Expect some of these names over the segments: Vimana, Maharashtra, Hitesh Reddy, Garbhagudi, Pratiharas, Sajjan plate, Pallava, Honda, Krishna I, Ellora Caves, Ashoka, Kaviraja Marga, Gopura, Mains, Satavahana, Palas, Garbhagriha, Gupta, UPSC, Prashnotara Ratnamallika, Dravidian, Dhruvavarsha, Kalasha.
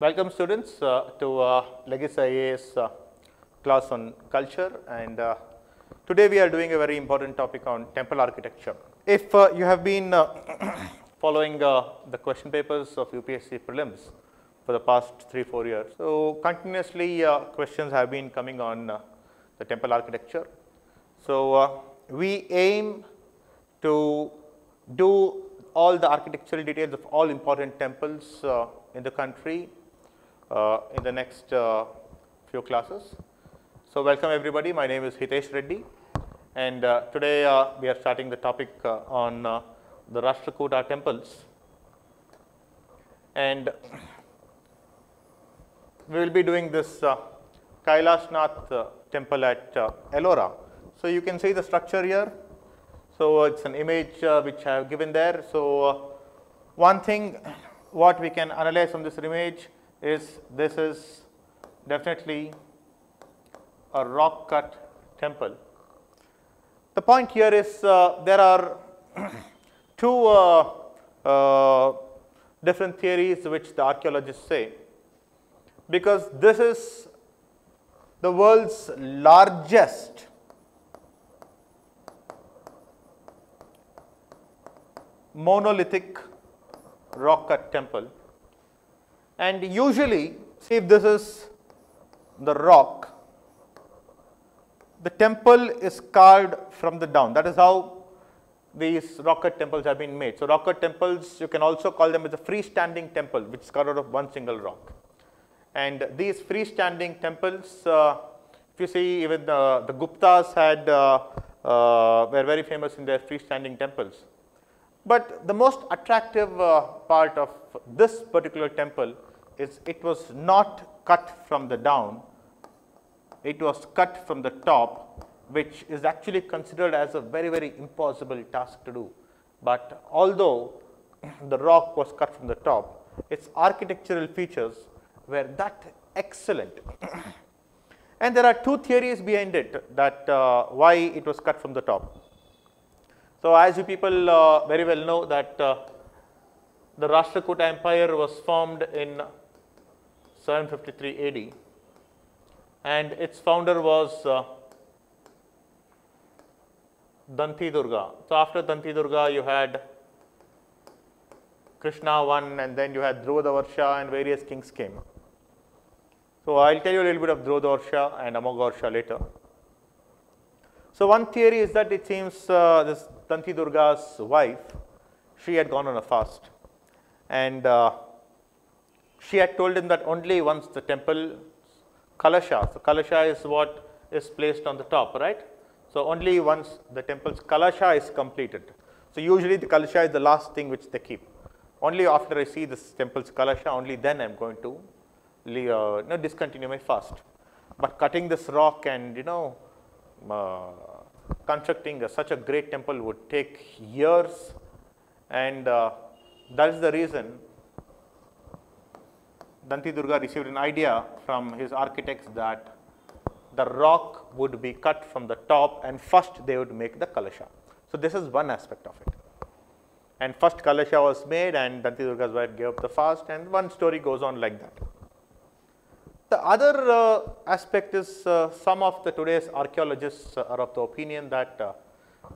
Welcome students to Legacy IAS class on culture, and today we are doing a very important topic on temple architecture. If you have been following the question papers of UPSC prelims for the past 3-4 years, so continuously questions have been coming on the temple architecture. So we aim to do all the architectural details of all important temples in the country in the next few classes. So, welcome everybody. My name is Hitesh Reddy, and today we are starting the topic on the Rashtrakuta temples, and we will be doing this Kailashnath temple at Ellora. So, you can see the structure here. So, it is an image which I have given there. So, one thing what we can analyze from this image is this is definitely a rock cut temple. The point here is there are two different theories which the archaeologists say, because this is the world's largest monolithic rock cut temple. And usually, see, if this is the rock, the temple is carved from the down. That is how these rock cut temples have been made. So, rock cut temples, you can also call them as a freestanding temple, which is carved out of one single rock. And these freestanding temples, if you see, even the Guptas had were very famous in their freestanding temples. But the most attractive part of this particular temple is it was not cut from the down, it was cut from the top, which is actually considered as a very, very impossible task to do. But although the rock was cut from the top, its architectural features were that excellent. And there are two theories behind it that why it was cut from the top. So, as you people very well know that the Rashtrakuta Empire was formed in 753 AD, and its founder was Dantidurga. So, after Dantidurga you had Krishna I, and then you had Dhruvavarsha, and various kings came. So, I will tell you a little bit of Dhruvavarsha and Amoghavarsha later. So, one theory is that it seems this Dantidurga's wife, she had gone on a fast, and she had told him that only once the temple Kalasha, so Kalasha is what is placed on the top, right. So, only once the temple's Kalasha is completed. So, usually the Kalasha is the last thing which they keep. Only after I see this temple's Kalasha, only then I am going to discontinue my fast. But cutting this rock and constructing such a great temple would take years, and that is the reason Dantidurga received an idea from his architects that the rock would be cut from the top and first they would make the Kalasha. So, this is one aspect of it, and first Kalasha was made and Dantidurga's wife gave up the fast, and one story goes on like that. The other aspect is some of the today's archaeologists are of the opinion that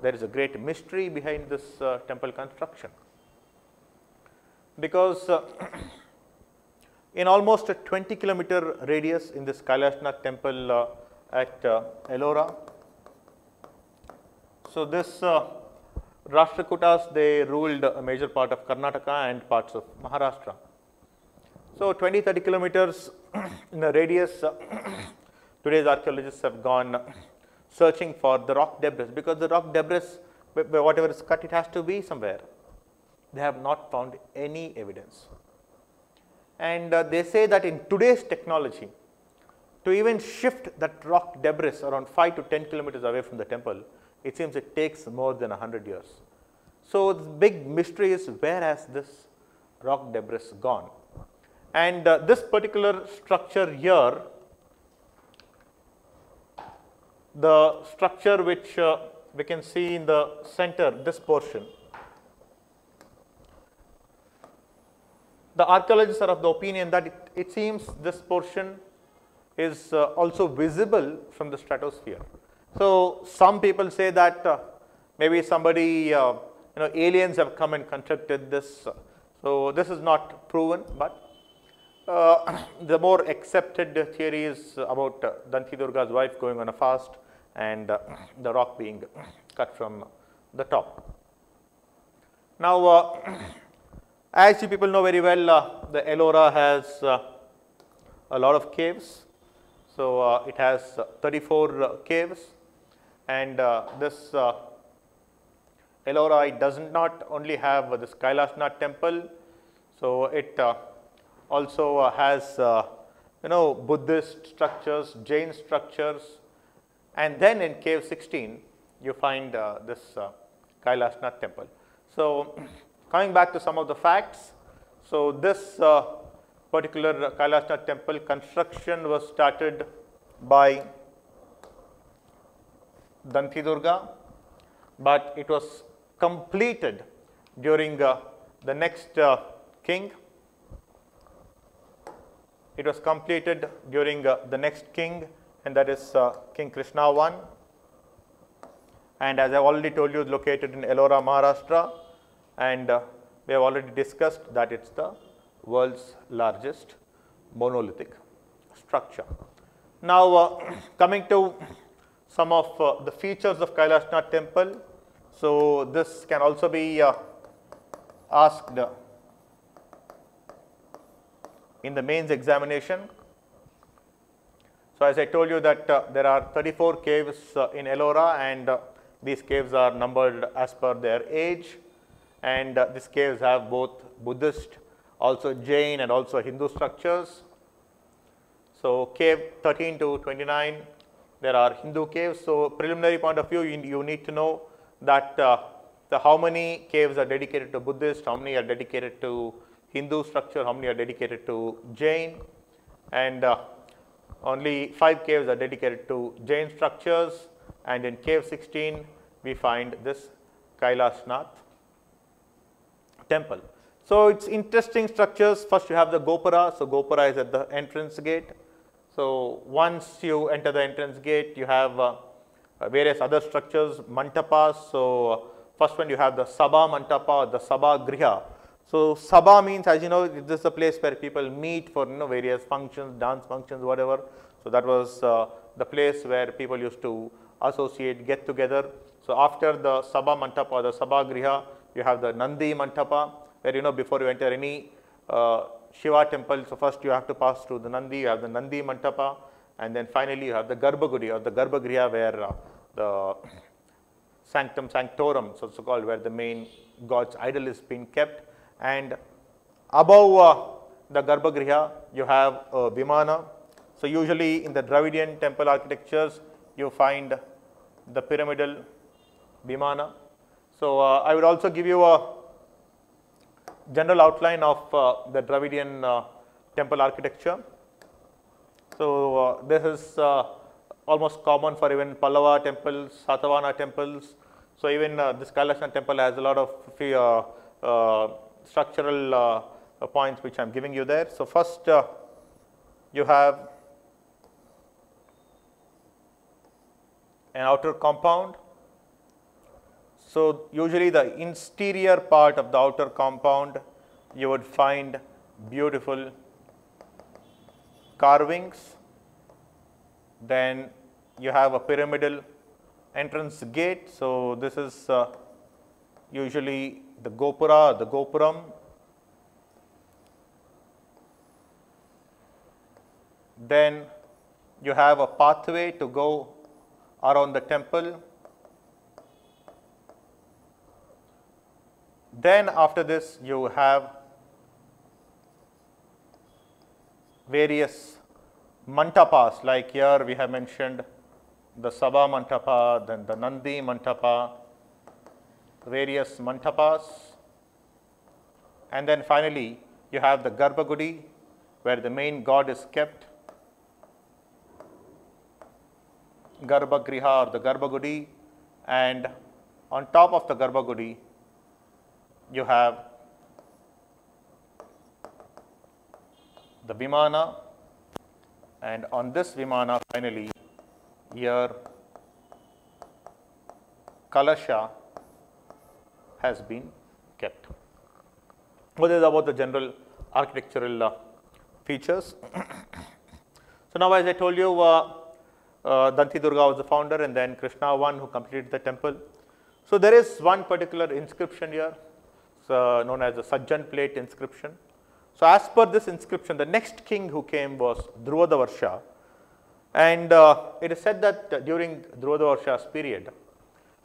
there is a great mystery behind this temple construction, because in almost a 20-kilometer radius in this Kailashnath temple at Ellora. So, this Rashtrakutas, they ruled a major part of Karnataka and parts of Maharashtra. So, 20-30 kilometers in a radius, today's archaeologists have gone searching for the rock debris, because the rock debris, whatever is cut, it has to be somewhere. They have not found any evidence. And they say that in today's technology, to even shift that rock debris around 5 to 10 kilometers away from the temple, it seems it takes more than 100 years. So, the big mystery is where has this rock debris gone? And this particular structure here, the structure which we can see in the center, this portion, The archaeologists are of the opinion that it seems this portion is also visible from the stratosphere. So some people say that maybe somebody, aliens have come and constructed this. So this is not proven, but the more accepted theory is about Dantidurga's wife going on a fast and the rock being cut from the top. Now, as you people know very well, the Ellora has a lot of caves. So it has 34 caves, and this Ellora, it does not only have this Kailashnath temple, so it also has Buddhist structures, Jain structures, and then in cave 16 you find this Kailashnath temple. So coming back to some of the facts, so this particular Kailashnath temple construction was started by Dantidurga, but it was completed during the next king. It was completed during the next king, and that is King Krishna I. And as I have already told you, located in Ellora, Maharashtra, and we have already discussed that it is the world's largest monolithic structure. Now, coming to some of the features of Kailashnath temple. So this can also be asked in the mains examination. So as I told you that there are 34 caves in Ellora, and these caves are numbered as per their age, and these caves have both Buddhist, also Jain, and also Hindu structures. So cave 13 to 29, there are Hindu caves. So preliminary point of view, you need to know that how many caves are dedicated to Buddhist, how many are dedicated to Hindu structure, how many are dedicated to Jain, and only 5 caves are dedicated to Jain structures, and in cave 16 we find this Kailashnath temple. So it's interesting structures. First you have the Gopura. So Gopura is at the entrance gate. So once you enter the entrance gate, you have various other structures, mantapas. So first one you have the Sabha Mantapa, the Sabha Griha. So Sabha means, as you know, this is a place where people meet for various functions, dance functions, whatever. So that was the place where people used to associate, get together. So after the Sabha Mantapa, the Sabha Griha, you have the Nandi Mantapa, where before you enter any Shiva temple, so first you have to pass through the Nandi, you have the Nandi Mantapa, and then finally you have the Garbhagudi or the Garbhagriha, where the Sanctum Sanctorum, so called, where the main God's idol is being kept. And above the Garbhagriha you have a Vimana. So usually in the Dravidian temple architectures you find the pyramidal Vimana. So I would also give you a general outline of the Dravidian temple architecture. So this is almost common for even Pallava temples, Satavahana temples. So even this Kailashnath temple has a lot of structural points which I am giving you there. So first you have an outer compound. So usually the interior part of the outer compound you would find beautiful carvings. Then you have a pyramidal entrance gate. So this is usually the Gopura, the Gopuram. Then you have a pathway to go around the temple. Then after this you have various mantapas, like here we have mentioned the Sabha Mantapa, then the Nandi Mantapa, various mantapas, and then finally you have the Garbhagudi, where the main god is kept, Garbhagriha or the Garbhagudi, and on top of the Garbhagudi you have the Vimana, and on this Vimana finally here Kalasha has been kept. So, this is about the general architectural features. So, now as I told you, Dantidurga was the founder and then Krishna I who completed the temple. So, there is one particular inscription here, so known as the Sajjan plate inscription. So, as per this inscription, the next king who came was Dhruvavarsha, and it is said that during Dhruvavarsha's period,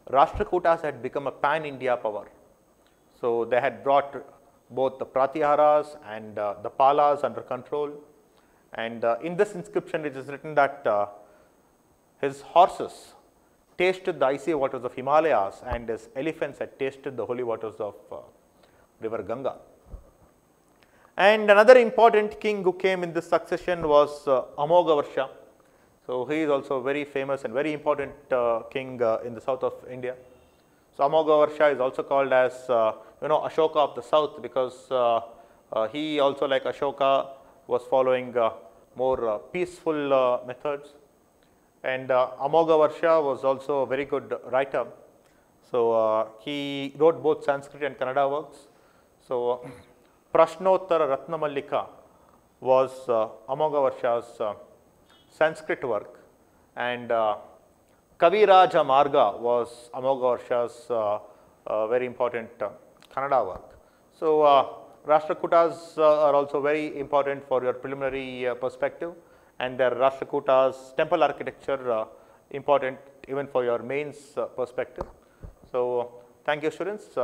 Rashtrakutas had become a pan-India power. So, they had brought both the Pratiharas and the Palas under control, and in this inscription it is written that his horses tasted the icy waters of Himalayas and his elephants had tasted the holy waters of river Ganga. And another important king who came in this succession was Amoghavarsha. So, he is also very famous and very important king in the south of India. So, Amoghavarsha is also called as Ashoka of the south, because he also, like Ashoka, was following more peaceful methods. And Amoghavarsha was also a very good writer. So, he wrote both Sanskrit and Kannada works. So, Prashnotara Ratnamallika was Amoghavarsha's Sanskrit work, and Kaviraja Marga was Amoghavarsha's very important Kannada work. So, Rashtrakutas are also very important for your preliminary perspective, and their Rashtrakutas temple architecture important even for your mains perspective. So, thank you students.